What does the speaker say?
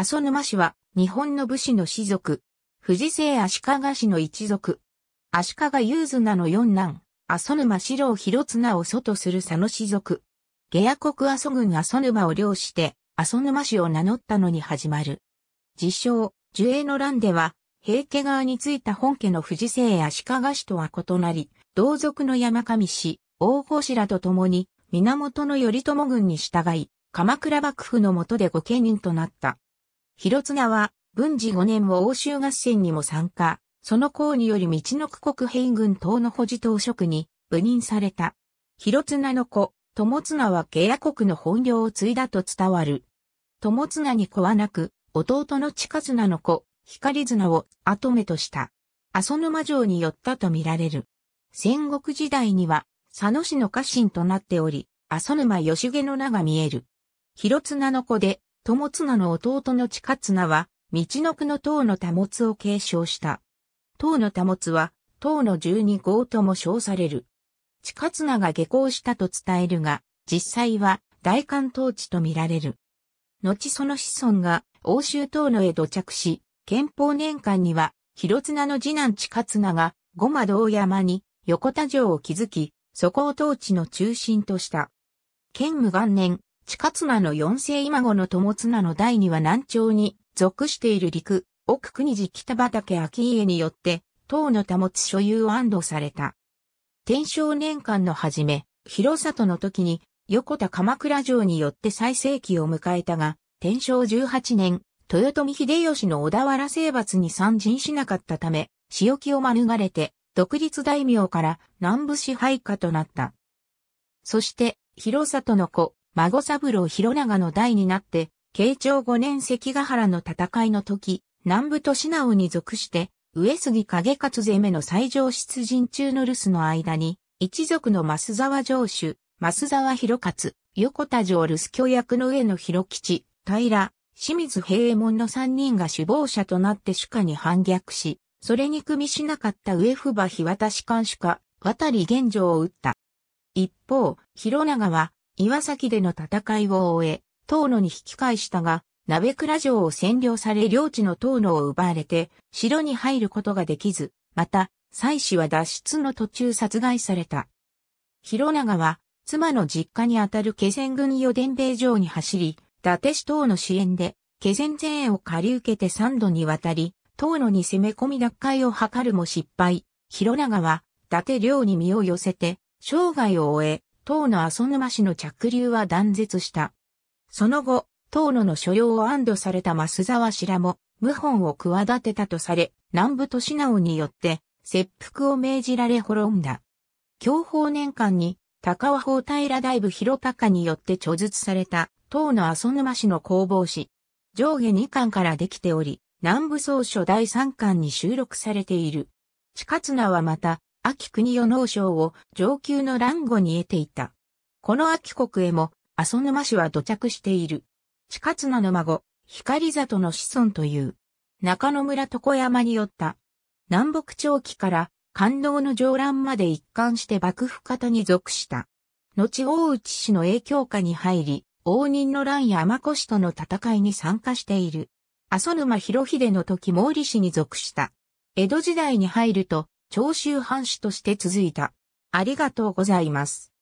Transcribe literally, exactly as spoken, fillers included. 阿蘇沼氏は日本の武士の氏族。富士姓足利氏の一族。足利友綱の四男、阿蘇沼四郎広綱を祖とする佐野氏族。下野国阿蘇郡阿蘇沼を領して、阿蘇沼氏を名乗ったのに始まる。自称、寿永の乱では、平家側についた本家の富士姓足利氏とは異なり、同族の山上氏、大越らと共に、源頼朝軍に従い、鎌倉幕府の下で御家人となった。広綱は、文治ごねんも奥州合戦にも参加、その功によりみちのく国兵軍東の保持当職に部任された。広綱の子、友綱は下野国の本領を継いだと伝わる。友綱に子はなく、弟の近綱の子、光綱を跡目とした。阿蘇沼城に寄ったとみられる。戦国時代には、佐野氏の家臣となっており、阿蘇沼義景の名が見える。広綱の子で、友綱の弟の近綱は、みちのくの唐の多物を継承した。唐の多物は、唐の十二豪とも称される。近綱が下校したと伝えるが、実際は代官統治とみられる。後その子孫が奥州遠野へ土着し、建保年間には、広綱の次男近綱が護摩堂山に横田城を築き、そこを統治の中心とした。建武元年、近綱の四世孫の友綱の代には南朝に属している陸、奥国寺北畠顕家によって、唐の多物所有を安堵された。天正年間の初め、広郷の時に、横田鎌倉城によって最盛期を迎えたが、天正じゅうはちねん、豊臣秀吉の小田原征伐に参陣しなかったため、仕置きを免れて、独立大名から南部支配下となった。そして、広郷の子、孫三郎広長の代になって、慶長ごねん関ヶ原の戦いの時、南部と信濃に属して、上杉景勝攻めの最上出陣中の留守の間に、一族の増沢城主、増沢広勝、横田城留守居役の上野広吉、平、清水平右衛門のさんにんが首謀者となって主家に反逆し、それに組みしなかった上父母日渡官主家、渡玄城を討った。一方、広長は、岩崎での戦いを終え、遠野に引き返したが、鍋倉城を占領され領地の遠野を奪われて、城に入ることができず、また、妻子は脱出の途中殺害された。広長は、妻の実家にあたる気仙郡与伝兵衛城に走り、伊達氏等の支援で、気仙前衛を借り受けてさんどにわたり、遠野に攻め込み奪回を図るも失敗。広長は、伊達領に身を寄せて、生涯を終え、遠野阿蘇沼氏の着流は断絶した。その後、遠野の所領を安堵された増沢氏らも、謀反を企てたとされ、南部と信濃によって、切腹を命じられ滅んだ。享保年間に、高尾法平大夫広隆によって著述された、遠野阿蘇沼氏の工房誌。上下にかんからできており、南部草書だいさんかんに収録されている。近綱はまた、安芸国与能賞を上級の蘭語に得ていた。この安芸国へも、阿蘇沼氏は土着している。近綱の孫、光郷の子孫という、中野村床山に寄った。南北朝期から、関東の上乱まで一貫して幕府方に属した。後大内氏の影響下に入り、応仁の乱や尼子氏との戦いに参加している。阿蘇沼広秀の時毛利氏に属した。江戸時代に入ると、長州藩主として続いた。ありがとうございます。